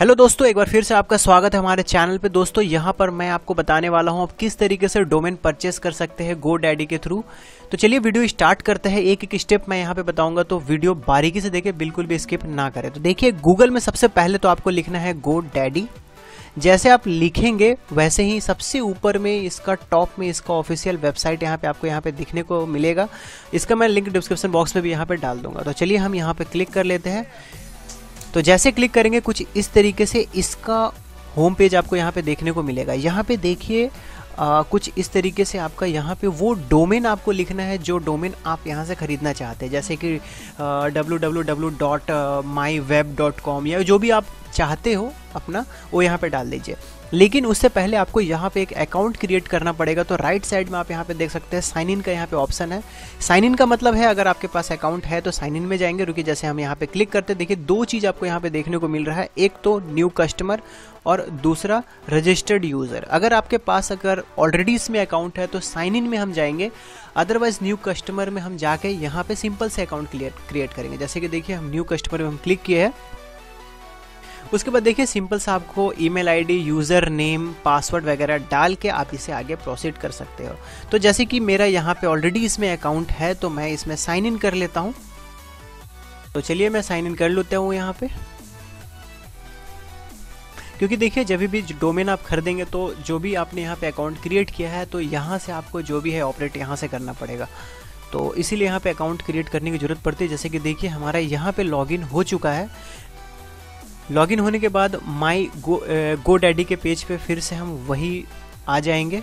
Hello दोस्तों, एक बार फिर से आपका स्वागत है हमारे चैनल पे। दोस्तों यहाँ पर मैं आपको बताने वाला हूँ आप किस तरीके से डोमेन परचेस कर सकते हैं GoDaddy के थ्रू। तो चलिए वीडियो स्टार्ट करते हैं, एक एक स्टेप मैं यहाँ पे बताऊंगा, तो वीडियो बारीकी से देखें, बिल्कुल भी स्किप ना करें। तो देखिए गूगल में सबसे पहले तो आपको लिखना है GoDaddy। जैसे आप लिखेंगे वैसे ही सबसे ऊपर में इसका टॉप में इसका ऑफिशियल वेबसाइट यहाँ पे आपको यहाँ पे दिखने को मिलेगा। इसका मैं लिंक डिस्क्रिप्शन बॉक्स में भी यहाँ पे डाल दूंगा। तो चलिए हम यहाँ पे क्लिक कर लेते हैं। तो जैसे क्लिक करेंगे कुछ इस तरीके से इसका होम पेज आपको यहाँ पे देखने को मिलेगा। यहाँ पे देखिए कुछ इस तरीके से आपका यहाँ पे वो डोमेन आपको लिखना है जो डोमेन आप यहाँ से ख़रीदना चाहते हैं, जैसे कि www.myweb.com या जो भी आप चाहते हो अपना वो यहाँ पे डाल दीजिए। लेकिन उससे पहले आपको यहाँ पे एक अकाउंट क्रिएट करना पड़ेगा। तो राइट साइड में आप यहाँ पे देख सकते हैं साइन इन का यहाँ पे ऑप्शन है। साइन इन का मतलब है अगर आपके पास अकाउंट है तो साइन इन में जाएंगे। रुकिए, जैसे हम यहाँ पे क्लिक करते हैं देखिए दो चीज़ आपको यहाँ पे देखने को मिल रहा है, एक तो न्यू कस्टमर और दूसरा रजिस्टर्ड यूज़र। अगर आपके पास अगर ऑलरेडी इसमें अकाउंट है तो साइन इन में हम जाएंगे, अदरवाइज़ न्यू कस्टमर में हम जाके यहाँ पर सिंपल से अकाउंट क्रिएट करेंगे। जैसे कि देखिए हम न्यू कस्टमर में हम क्लिक किए हैं। उसके बाद देखिए सिंपल सा आपको email ID, user name, password वगैरह डाल के आप इसे आगे प्रोसीड कर सकते हो। तो जैसे कि मेरा यहाँ पे ऑलरेडी इसमें अकाउंट है तो मैं इसमें साइन इन कर लेता हूँ। तो चलिए मैं साइन इन कर लेता हूँ यहाँ पे, क्योंकि देखिए जब भी डोमेन आप खरीदेंगे तो जो भी आपने यहाँ पे अकाउंट क्रिएट किया है तो यहाँ से आपको जो भी है ऑपरेट यहाँ से करना पड़ेगा। तो इसीलिए यहाँ पर अकाउंट क्रिएट करने की ज़रूरत पड़ती है। जैसे कि देखिए हमारा यहाँ पर लॉगिन हो चुका है। लॉगिन होने के बाद GoDaddy के पेज पे फिर से हम वही आ जाएंगे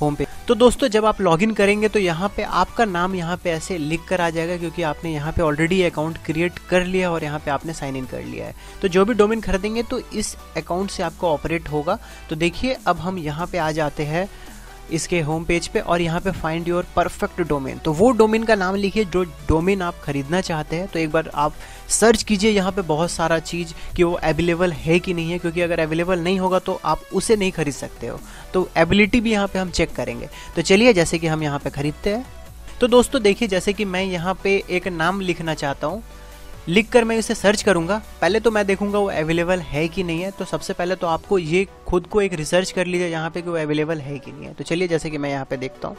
होम पेज। तो दोस्तों जब आप लॉगिन करेंगे तो यहाँ पे आपका नाम यहाँ पे ऐसे लिख कर आ जाएगा, क्योंकि आपने यहाँ पे ऑलरेडी अकाउंट क्रिएट कर लिया और यहाँ पे आपने साइन इन कर लिया है। तो जो भी डोमेन खरीदेंगे तो इस अकाउंट से आपका ऑपरेट होगा। तो देखिए अब हम यहाँ पे आ जाते हैं इसके होम पेज पे और यहाँ पे फाइंड योर परफेक्ट डोमेन। तो वो डोमेन का नाम लिखिए जो डोमेन आप खरीदना चाहते हैं। तो एक बार आप सर्च कीजिए यहाँ पे बहुत सारा चीज़ कि वो अवेलेबल है कि नहीं है, क्योंकि अगर अवेलेबल नहीं होगा तो आप उसे नहीं खरीद सकते हो। तो एबिलिटी भी यहाँ पे हम चेक करेंगे। तो चलिए जैसे कि हम यहाँ पे खरीदते हैं। तो दोस्तों देखिए जैसे कि मैं यहाँ पे एक नाम लिखना चाहता हूँ, लिख कर मैं इसे सर्च करूंगा। पहले तो मैं देखूंगा वो अवेलेबल है कि नहीं है। तो सबसे पहले तो आपको ये खुद को एक रिसर्च कर लीजिए यहाँ पे कि वो अवेलेबल है कि नहीं है। तो चलिए जैसे कि मैं यहाँ पे देखता हूँ।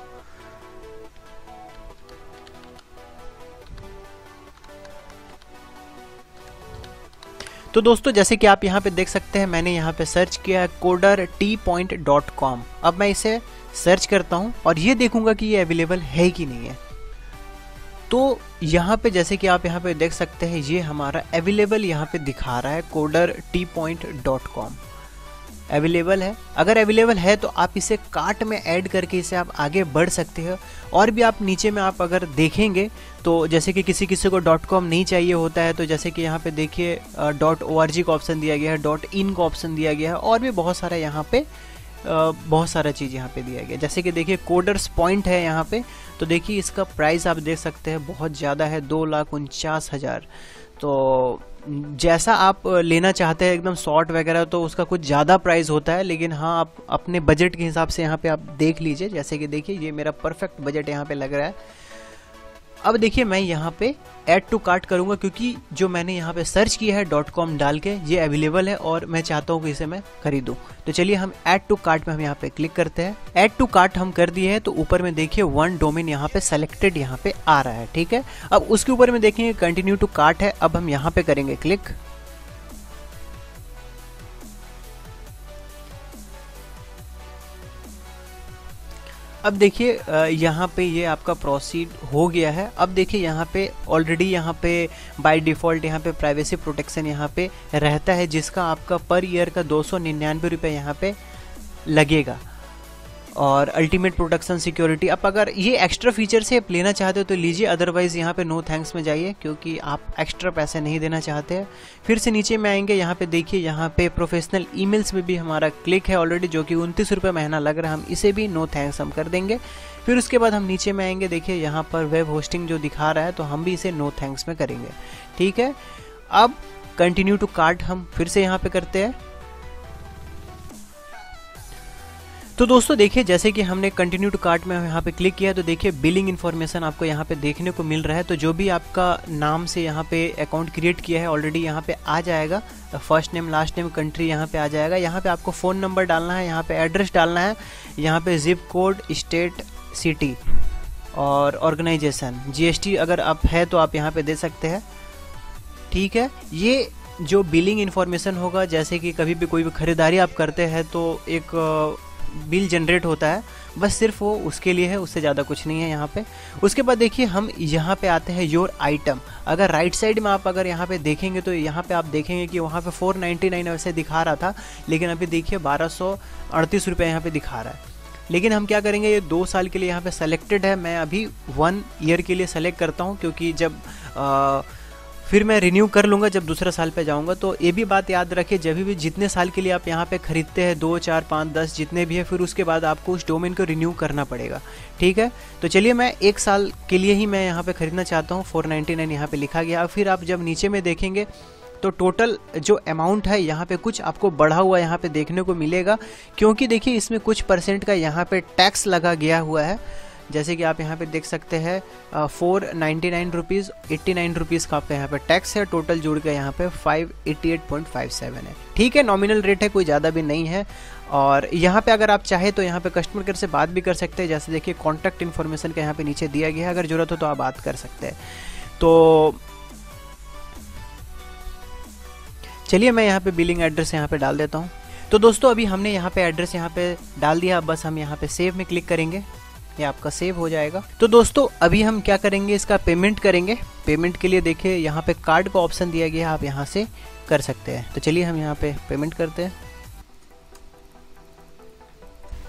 तो दोस्तों जैसे कि आप यहाँ पे देख सकते हैं मैंने यहाँ पे सर्च किया CoderTPoint.com। अब मैं इसे सर्च करता हूँ और ये देखूंगा कि ये अवेलेबल है कि नहीं है। तो यहाँ पे जैसे कि आप यहाँ पे देख सकते हैं ये हमारा अवेलेबल यहाँ पे दिखा रहा है CoderTPoint.com अवेलेबल है। अगर अवेलेबल है तो आप इसे कार्ट में ऐड करके इसे आप आगे बढ़ सकते हो। और भी आप नीचे में आप अगर देखेंगे तो जैसे कि किसी किसी को .com नहीं चाहिए होता है, तो जैसे कि यहाँ पे देखिए .org का ऑप्शन दिया गया है, .in का ऑप्शन दिया गया है और भी बहुत सारा यहाँ पे बहुत सारा चीज़ यहाँ पे दिया गया। जैसे कि देखिए CoderTPoint है यहाँ पे। तो देखिए इसका प्राइस आप देख सकते हैं बहुत ज़्यादा है, 2,49,000। तो जैसा आप लेना चाहते हैं एकदम शॉर्ट वगैरह तो उसका कुछ ज़्यादा प्राइस होता है, लेकिन हाँ आप अपने बजट के हिसाब से यहाँ पे आप देख लीजिए। जैसे कि देखिए ये मेरा परफेक्ट बजट यहाँ पर लग रहा है। अब देखिए मैं यहाँ पे ऐड टू कार्ट करूँगा, क्योंकि जो मैंने यहाँ पे सर्च किया है .com डाल के ये अवेलेबल है और मैं चाहता हूँ कि इसे मैं खरीदूँ। तो चलिए हम ऐड टू कार्ट में हम यहाँ पे क्लिक करते हैं। ऐड टू कार्ट हम कर दिए हैं। तो ऊपर में देखिए वन डोमेन यहाँ पे सेलेक्टेड यहाँ पे आ रहा है, ठीक है। अब उसके ऊपर में देखेंगे कंटिन्यू टू कार्ट है। अब हम यहाँ पे करेंगे क्लिक। अब देखिए यहाँ पे ये आपका प्रोसीड हो गया है। अब देखिए यहाँ पे ऑलरेडी यहाँ पे बाय डिफ़ॉल्ट यहाँ पे प्राइवेसी प्रोटेक्शन यहाँ पे रहता है, जिसका आपका पर ईयर का 299 रुपये यहाँ पे लगेगा और अल्टीमेट प्रोटेक्शन सिक्योरिटी। अब अगर ये एक्स्ट्रा फीचर से आप लेना चाहते हो तो लीजिए, अदरवाइज़ यहाँ पे नो थैंक्स में जाइए, क्योंकि आप एक्स्ट्रा पैसे नहीं देना चाहते हैं। फिर से नीचे में आएंगे, यहाँ पे देखिए यहाँ पे प्रोफेशनल ईमेल्स में भी हमारा क्लिक है ऑलरेडी, जो कि 29 रुपये महीना लग रहा है। हम इसे भी नो थैंक्स हम कर देंगे। फिर उसके बाद हम नीचे में आएंगे, देखिए यहाँ पर वेब होस्टिंग जो दिखा रहा है तो हम भी इसे नो थैंक्स में करेंगे, ठीक है। अब कंटिन्यू टू कार्ट हम फिर से यहाँ पर करते हैं। तो दोस्तों देखिए जैसे कि हमने कंटिन्यू टू कार्ट में यहाँ पे क्लिक किया तो देखिए बिलिंग इन्फॉर्मेशन आपको यहाँ पे देखने को मिल रहा है। तो जो भी आपका नाम से यहाँ पे अकाउंट क्रिएट किया है ऑलरेडी यहाँ पे आ जाएगा, first name last name country यहाँ पे आ जाएगा। यहाँ पे आपको फ़ोन नंबर डालना है, यहाँ पे एड्रेस डालना है, यहाँ पे जिप कोड स्टेट सिटी और ऑर्गेनाइजेशन GST अगर आप है तो आप यहाँ पे दे सकते हैं। ठीक है, ये जो बिलिंग इन्फॉर्मेशन होगा जैसे कि कभी भी कोई भी खरीदारी आप करते हैं तो एक बिल जनरेट होता है, बस सिर्फ वो उसके लिए है, उससे ज़्यादा कुछ नहीं है यहाँ पे। उसके बाद देखिए हम यहाँ पे आते हैं योर आइटम। अगर राइट साइड में आप अगर यहाँ पे देखेंगे तो यहाँ पे आप देखेंगे कि वहाँ पे 499 वैसे दिखा रहा था, लेकिन अभी देखिए 1238 रुपये यहाँ पे दिखा रहा है। लेकिन हम क्या करेंगे, ये 2 साल के लिए यहाँ पर सेलेक्टेड है, मैं अभी 1 ईयर के लिए सेलेक्ट करता हूँ क्योंकि जब फिर मैं रिन्यू कर लूँगा जब दूसरा साल पे जाऊँगा। तो ये भी बात याद रखिए, जब भी जितने साल के लिए आप यहाँ पे ख़रीदते हैं 2, 4, 5, 10 जितने भी है, फिर उसके बाद आपको उस डोमेन को रिन्यू करना पड़ेगा। ठीक है, तो चलिए मैं 1 साल के लिए ही मैं यहाँ पे ख़रीदना चाहता हूँ, 499 यहाँ पे लिखा गया। अब फिर आप जब नीचे में देखेंगे तो टोटल जो अमाउंट है यहाँ पे कुछ आपको बढ़ा हुआ यहाँ पे देखने को मिलेगा, क्योंकि देखिए इसमें कुछ % का यहाँ पे टैक्स लगा गया हुआ है। जैसे कि आप यहाँ पे देख सकते हैं 499 रुपीज़ 89 रुपीज़ का आपका यहाँ पे टैक्स है, टोटल जुड़ के यहाँ पे 588.57 है। ठीक है, नॉमिनल रेट है, कोई ज़्यादा भी नहीं है। और यहाँ पे अगर आप चाहे तो यहाँ पे कस्टमर केयर से बात भी कर सकते हैं, जैसे देखिए कॉन्टैक्ट इन्फॉर्मेशन का यहाँ पे नीचे दिया गया है, अगर ज़रूरत हो तो आप बात कर सकते हैं। तो चलिए मैं यहाँ पर बिलिंग एड्रेस यहाँ पर डाल देता हूँ। तो दोस्तों अभी हमने यहाँ पर एड्रेस यहाँ पर डाल दिया, बस हम यहाँ पर सेव में क्लिक करेंगे, ये आपका सेव हो जाएगा। तो दोस्तों अभी हम क्या करेंगे, इसका पेमेंट करेंगे। पेमेंट के लिए देखिए यहाँ पे कार्ड का ऑप्शन दिया गया है, आप यहाँ से कर सकते हैं। तो चलिए हम यहाँ पे पेमेंट करते हैं।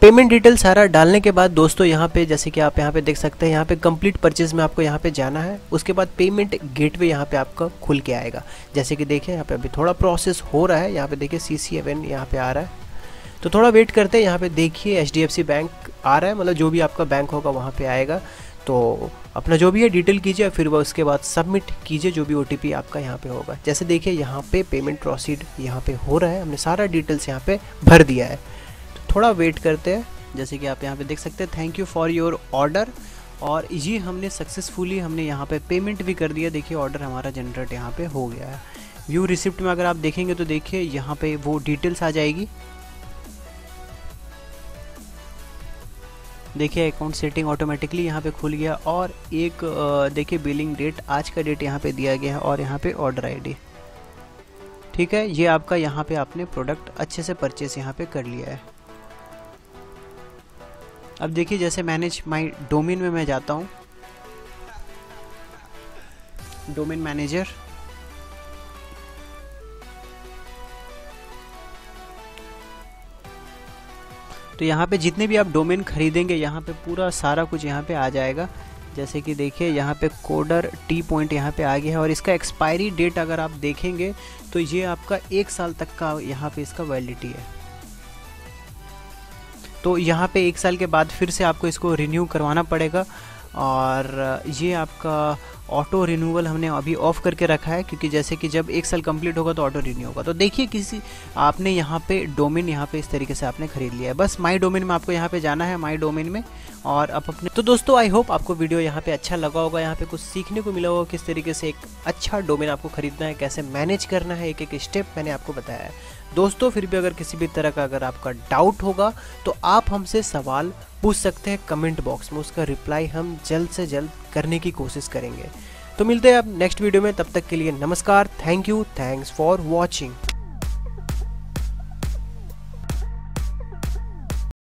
पेमेंट डिटेल सारा डालने के बाद दोस्तों यहाँ पे जैसे कि आप यहाँ पे देख सकते हैं यहाँ पे कंप्लीट परचेज में आपको यहाँ पे जाना है। उसके बाद पेमेंट गेटवे यहाँ पे आपका खुल के आएगा। जैसे कि देखिए यहाँ पे अभी थोड़ा प्रोसेस हो रहा है, यहाँ पे देखिए CC7 यहाँ पे आ रहा है, तो थोड़ा वेट करते हैं। यहाँ पे देखिए HDFC बैंक आ रहा है, मतलब जो भी आपका बैंक होगा वहाँ पे आएगा। तो अपना जो भी है डिटेल कीजिए, फिर वह उसके बाद सबमिट कीजिए जो भी OTP आपका यहाँ पे होगा। जैसे देखिए यहाँ पे पेमेंट प्रोसीड यहाँ पे हो रहा है, हमने सारा डिटेल्स यहाँ पे भर दिया है। तो थोड़ा वेट करते हैं। जैसे कि आप यहाँ पर देख सकते हैं thank you for your order, और ये हमने सक्सेसफुली हमने यहाँ पर पेमेंट भी कर दिया। देखिए ऑर्डर हमारा जनरेट यहाँ पर हो गया है। व्यू रिसिप्ट में अगर आप देखेंगे तो देखिए यहाँ पर वो डिटेल्स आ जाएगी। देखिए अकाउंट सेटिंग ऑटोमेटिकली यहाँ पे खुल गया, और एक देखिए बिलिंग डेट आज का डेट यहाँ पे दिया गया है, और यहाँ पे ऑर्डर ID। ठीक है, ये आपका यहाँ पे आपने प्रोडक्ट अच्छे से परचेस यहाँ पे कर लिया है। अब देखिए जैसे मैनेज माय डोमेन में मैं जाता हूँ, डोमेन मैनेजर। तो यहाँ पे जितने भी आप डोमेन खरीदेंगे यहाँ पे पूरा सारा कुछ यहाँ पे आ जाएगा। जैसे कि देखिए यहाँ पे CoderTPoint यहाँ पे आ गया है, और इसका एक्सपायरी डेट अगर आप देखेंगे तो ये आपका 1 साल तक का यहाँ पे इसका वैलिडिटी है। तो यहाँ पे 1 साल के बाद फिर से आपको इसको रिन्यू करवाना पड़ेगा, और ये आपका ऑटो रिन्यूअल हमने अभी ऑफ़ करके रखा है, क्योंकि जैसे कि जब 1 साल कंप्लीट होगा तो ऑटो रिन्यू होगा। तो देखिए किसी आपने यहाँ पे डोमेन यहाँ पे इस तरीके से आपने खरीद लिया है। बस माय डोमेन में आपको यहाँ पे जाना है, माय डोमेन में, और आप अपने। तो दोस्तों आई होप आपको वीडियो यहाँ पे अच्छा लगा होगा, यहाँ पे कुछ सीखने को मिला होगा किस तरीके से एक अच्छा डोमेन आपको खरीदना है, कैसे मैनेज करना है, एक एक स्टेप मैंने आपको बताया है। दोस्तों फिर भी अगर किसी भी तरह का अगर आपका डाउट होगा तो आप हमसे सवाल पूछ सकते हैं कमेंट बॉक्स में, उसका रिप्लाई हम जल्द से जल्द करने की कोशिश करेंगे। तो मिलते हैं अब नेक्स्ट वीडियो में, तब तक के लिए नमस्कार, thank you, thanks for watching.